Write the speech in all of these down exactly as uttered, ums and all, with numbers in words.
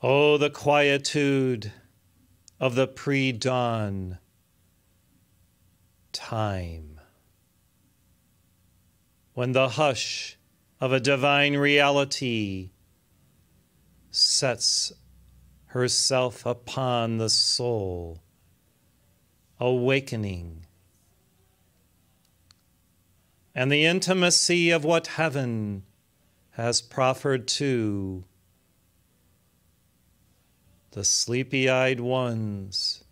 Oh, the quietude of the pre-dawn time, when the hush of a divine reality sets herself upon the soul, awakening, and the intimacy of what heaven has proffered to the sleepy-eyed ones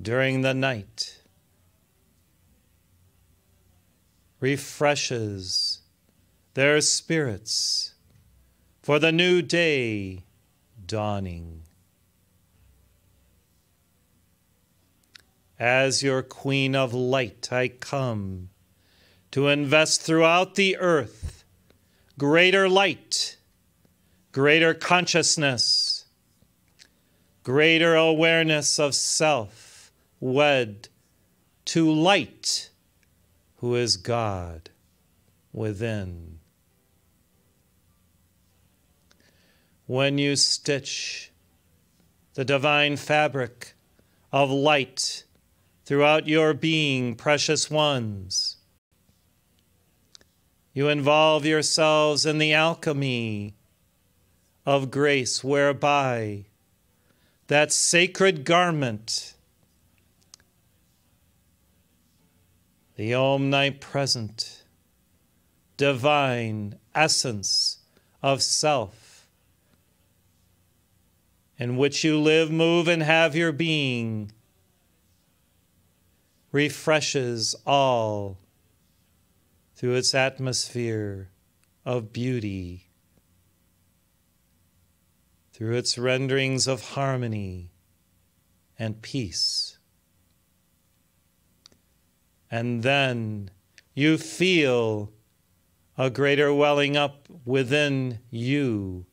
during the night refreshes their spirits for the new day dawning. As your Queen of Light, I come to invest throughout the earth greater light, greater consciousness, greater awareness of self wed to light, who is God within. When you stitch the divine fabric of light throughout your being, precious ones, you involve yourselves in the alchemy of grace, whereby that sacred garment, the omnipresent divine essence of self, in which you live, move, and have your being, refreshes all through its atmosphere of beauty, through its renderings of harmony and peace. And then you feel a greater welling up within you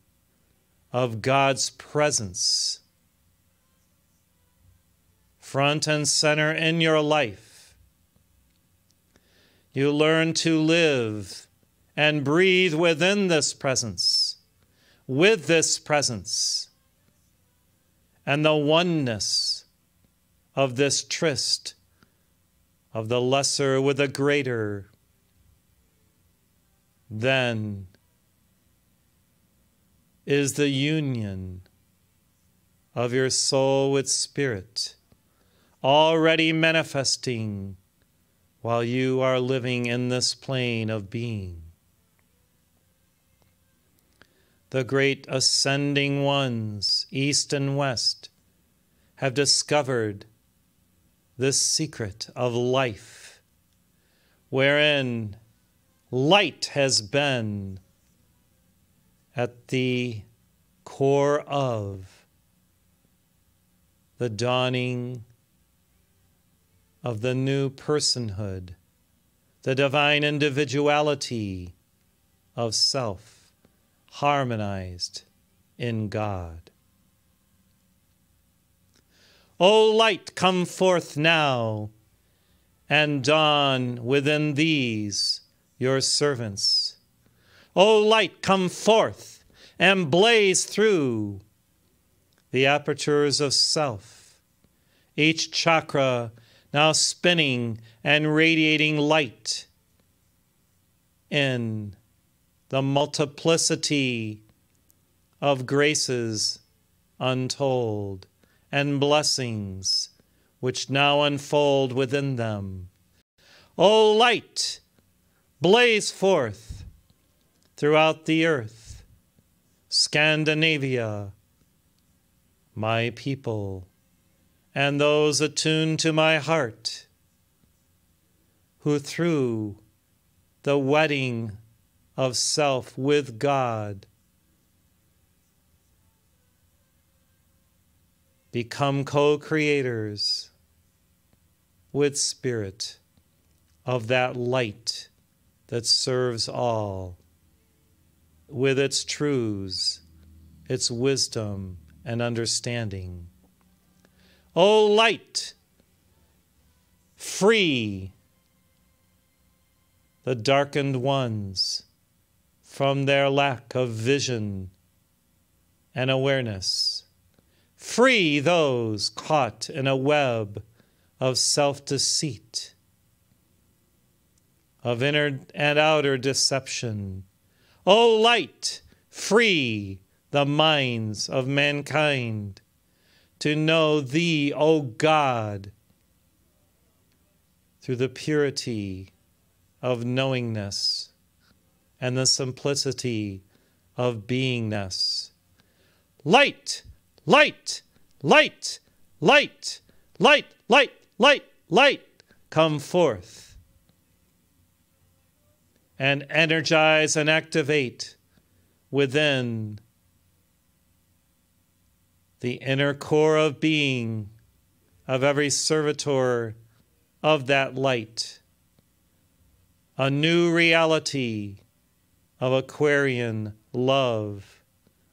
of God's presence, front and center in your life. You learn to live and breathe within this presence, with this presence, and the oneness of this tryst of the lesser with the greater. Then is the union of your soul with spirit already manifesting while you are living in this plane of being. The great ascending ones, east and west, have discovered this secret of life, wherein light has been at the core of the dawning of the new personhood, the divine individuality of self harmonized in God. O light, come forth now and dawn within these, your servants. O light, come forth and blaze through the apertures of self, each chakra now spinning and radiating light in the multiplicity of graces untold and blessings which now unfold within them. O light, blaze forth throughout the earth, Scandinavia, my people, and those attuned to my heart, who through the wedding of self with God become co-creators with spirit of that light that serves all with its truths, its wisdom and understanding. O light, free the darkened ones from their lack of vision and awareness. Free those caught in a web of self-deceit, of inner and outer deception. O light, free the minds of mankind to know Thee, O God, through the purity of knowingness and the simplicity of beingness. Light, light, light, light, light, light, light, light, come forth and energize and activate within the inner core of being of every servitor of that light. A new reality of Aquarian love,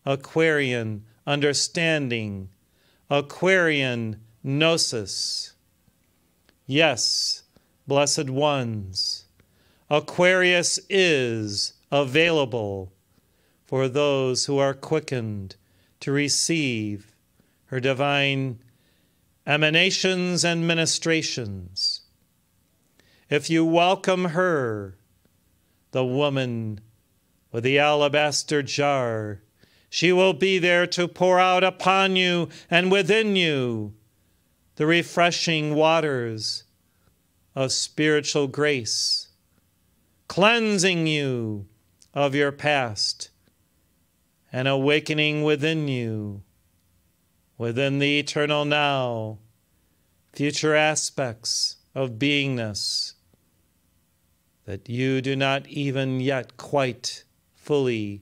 Aquarian understanding, Aquarian gnosis. Yes, blessed ones, Aquarius is available for those who are quickened to receive her divine emanations and ministrations. If you welcome her, the woman with the alabaster jar, she will be there to pour out upon you and within you the refreshing waters of spiritual grace, cleansing you of your past and awakening within you, within the eternal now, future aspects of beingness that you do not even yet quite fully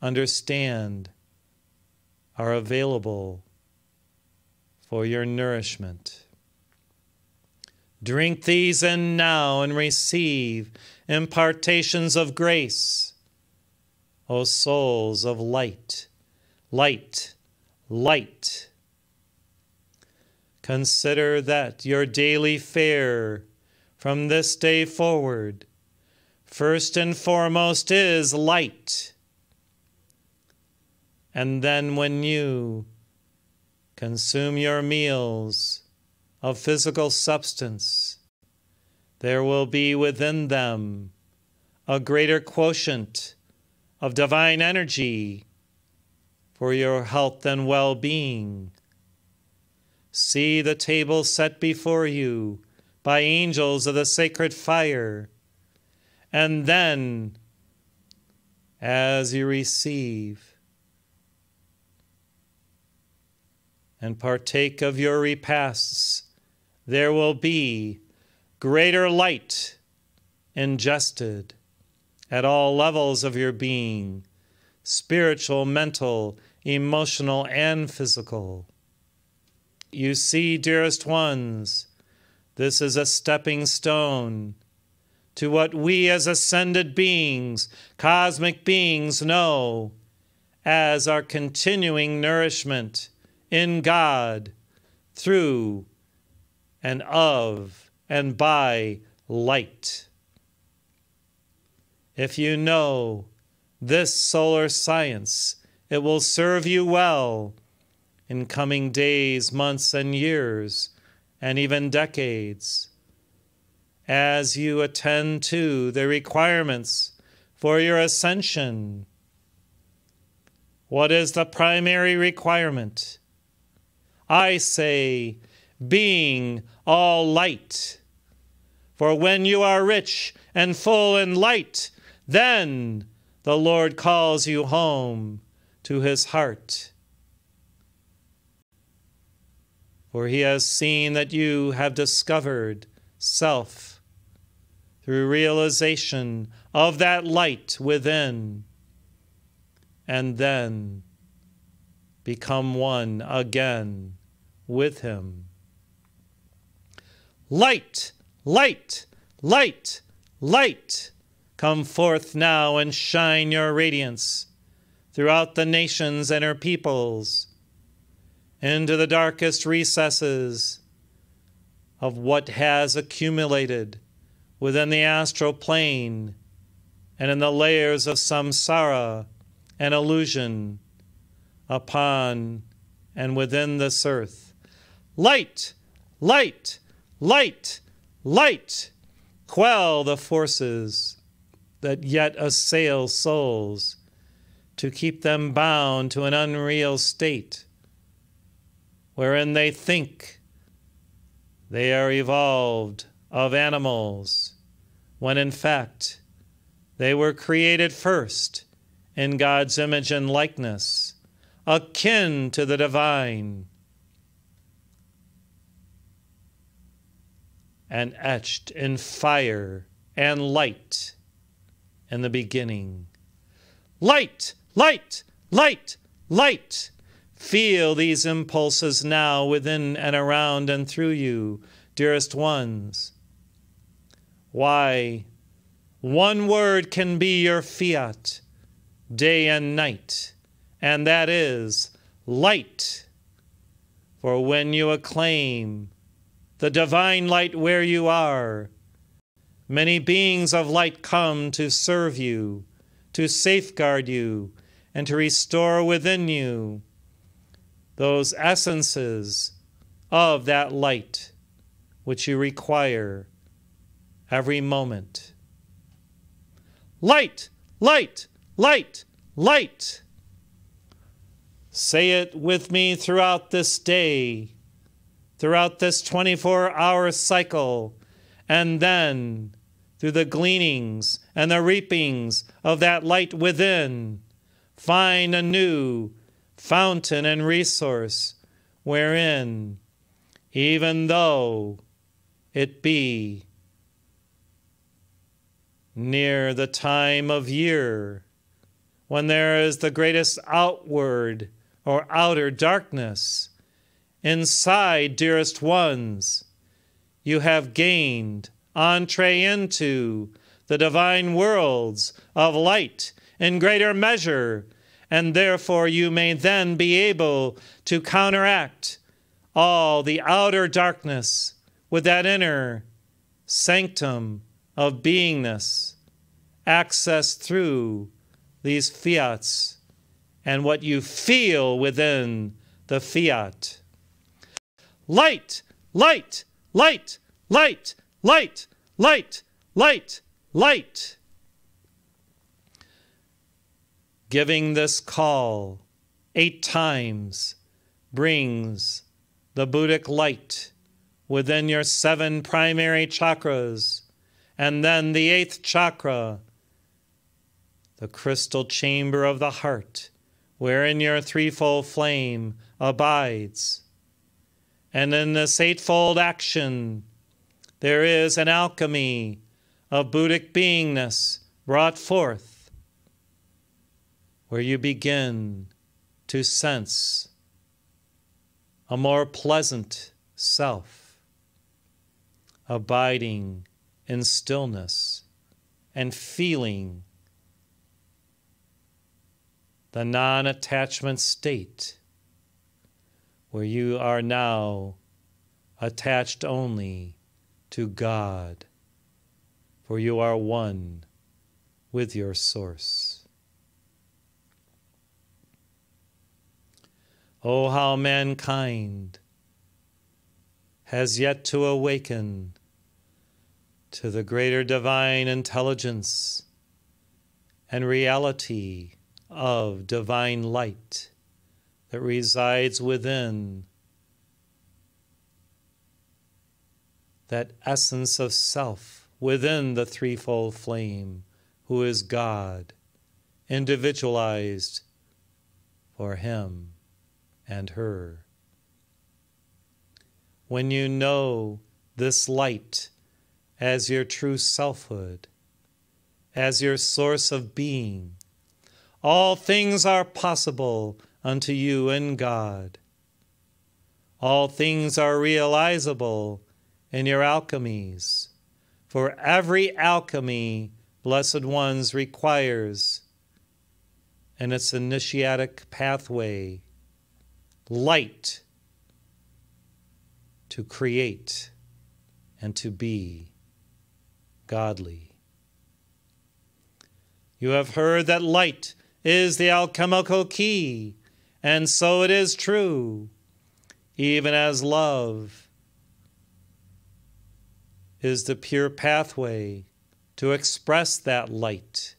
understand are available for your nourishment. Drink these in now and receive impartations of grace, O souls of light, light, light. Consider that your daily fare from this day forward, first and foremost, is light. And then when you consume your meals of physical substance, there will be within them a greater quotient of divine energy for your health and well-being. See the table set before you by angels of the sacred fire, and then, as you receive and partake of your repasts, there will be greater light ingested at all levels of your being, spiritual, mental, emotional, and physical. You see, dearest ones, this is a stepping stone to what we as ascended beings, cosmic beings, know as our continuing nourishment in God, through and of and by light. If you know this solar science, it will serve you well in coming days, months, and years, and even decades, as you attend to the requirements for your ascension. What is the primary requirement? I say, being all light. For when you are rich and full in light, then the Lord calls you home to his heart. For he has seen that you have discovered self through realization of that light within, and then become one again with him. Light, light, light, light. Come forth now and shine your radiance throughout the nations and her peoples, into the darkest recesses of what has accumulated within the astral plane and in the layers of samsara and illusion, upon and within this earth. Light, light, light, light, quell the forces that yet assail souls to keep them bound to an unreal state wherein they think they are evolved of animals, when in fact they were created first in God's image and likeness, akin to the divine, and etched in fire and light in the beginning. Light, light, light, light. Feel these impulses now within and around and through you, dearest ones. Why, one word can be your fiat, day and night, and that is light. For when you acclaim the divine light where you are, many beings of light come to serve you, to safeguard you, and to restore within you those essences of that light which you require every moment. Light, light, light, light. Say it with me throughout this day, throughout this twenty-four hour cycle, and then through the gleanings and the reapings of that light within, find a new fountain and resource wherein, even though it be near the time of year when there is the greatest outward or outer darkness, inside, dearest ones, you have gained entree into the divine worlds of light in greater measure, and therefore you may then be able to counteract all the outer darkness with that inner sanctum of beingness, accessed through these fiats and what you feel within the fiat. Light, light, light, light, light, light, light, light. Giving this call eight times brings the Buddhic light within your seven primary chakras, and then the eighth chakra, the crystal chamber of the heart, wherein your threefold flame abides. And in this eightfold action, there is an alchemy of Buddhic beingness brought forth, where you begin to sense a more pleasant self, abiding in stillness and feeling the non-attachment state, where you are now attached only to God, for you are one with your source. Oh, how mankind has yet to awaken to the greater divine intelligence and reality of divine light that resides within that essence of self within the threefold flame, who is God, individualized for him and her. When you know this light as your true selfhood, as your source of being, all things are possible unto you in God. All things are realizable in your alchemies, for every alchemy, blessed ones, requires in its initiatic pathway light to create and to be godly. You have heard that light is the alchemical key And so it is true, even as love is the pure pathway to express that light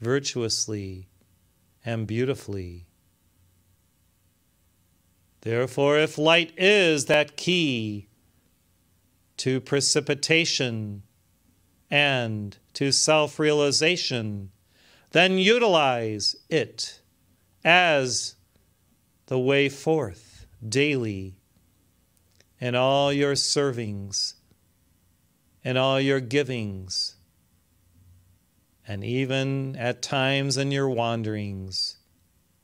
virtuously and beautifully. Therefore, if light is that key to precipitation and to self-realization, then utilize it as the way forth daily in all your servings, in all your givings, and even at times in your wanderings,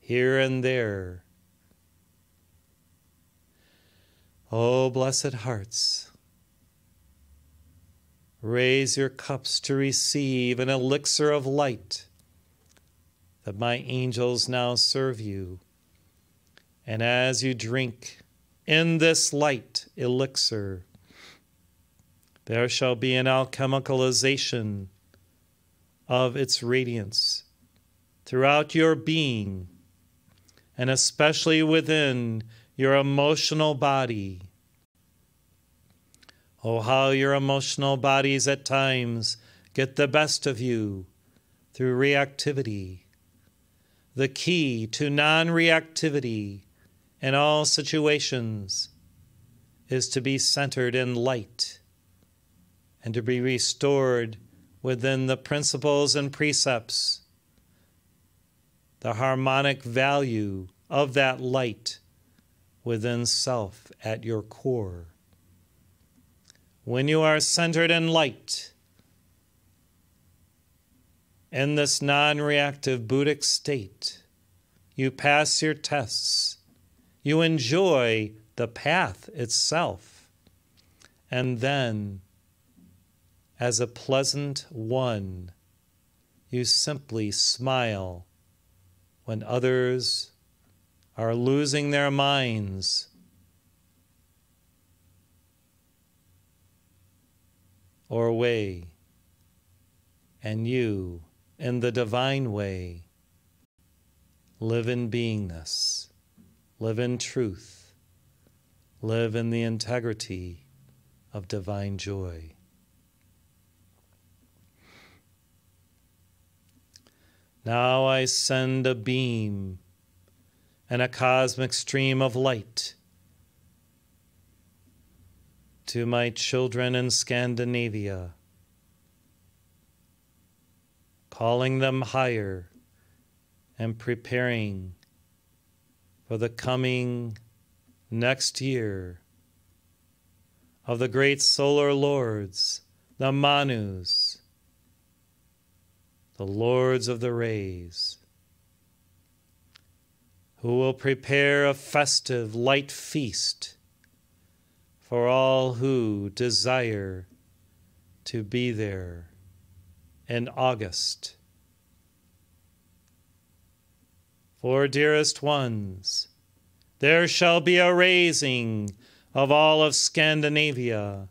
here and there. Oh, blessed hearts, raise your cups to receive an elixir of light that my angels now serve you. And as you drink in this light elixir, there shall be an alchemicalization of its radiance throughout your being, and especially within your emotional body. Oh, how your emotional bodies at times get the best of you through reactivity. The key to non-reactivity in all situations is to be centered in light and to be restored within the principles and precepts, the harmonic value of that light within self at your core. When you are centered in light, in this non-reactive Buddhic state, you pass your tests. You enjoy the path itself. And then, as a pleasant one, you simply smile when others are losing their minds or way, and you, in the divine way, live in beingness, live in truth, live in the integrity of divine joy. Now I send a beam and a cosmic stream of light to my children in Scandinavia, calling them higher and preparing for the coming next year of the great solar lords, the Manus, the lords of the rays, who will prepare a festive light feast for all who desire to be there in August. For, dearest ones, there shall be a raising of all of Scandinavia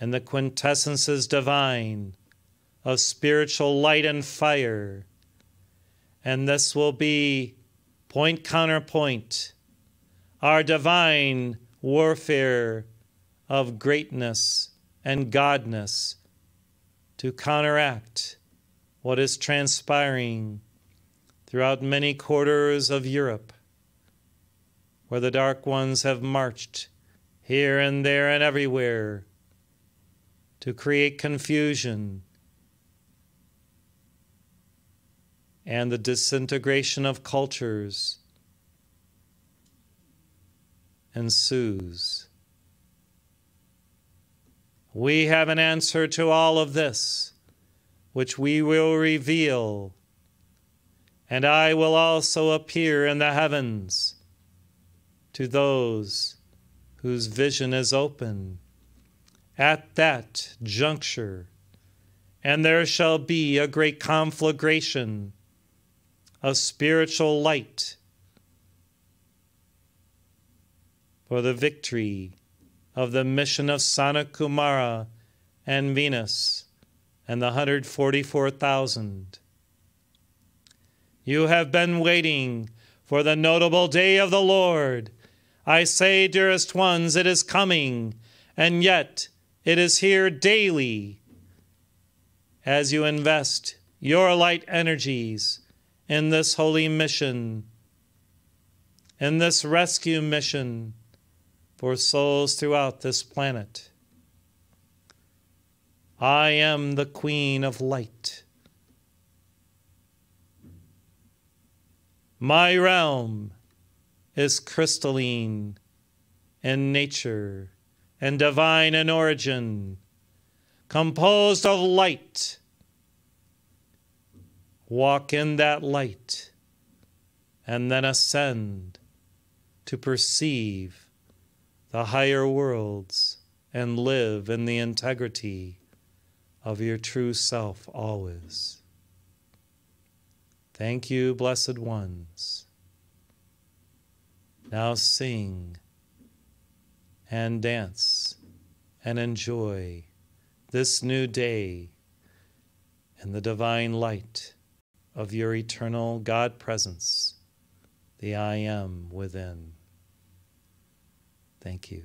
and the quintessences divine of spiritual light and fire, and this will be point counterpoint, our divine warfare of greatness and godness, to counteract what is transpiring throughout many quarters of Europe, where the Dark Ones have marched here and there and everywhere to create confusion and the disintegration of cultures ensues. We have an answer to all of this, which we will reveal, and I will also appear in the heavens to those whose vision is open at that juncture, and there shall be a great conflagration of spiritual light for the victory of the mission of Sana Kumara and Venus and the one hundred forty-four thousand. You have been waiting for the notable day of the Lord. I say, dearest ones, it is coming, and yet it is here daily. As you invest your light energies in this holy mission, in this rescue mission for souls throughout this planet. I am the Queen of Light. My realm is crystalline in nature and divine in origin, composed of light. Walk in that light and then ascend to perceive the higher worlds and live in the integrity of your true self always. Thank you, blessed ones. Now sing and dance and enjoy this new day in the divine light of your eternal God presence, the I Am within. Thank you.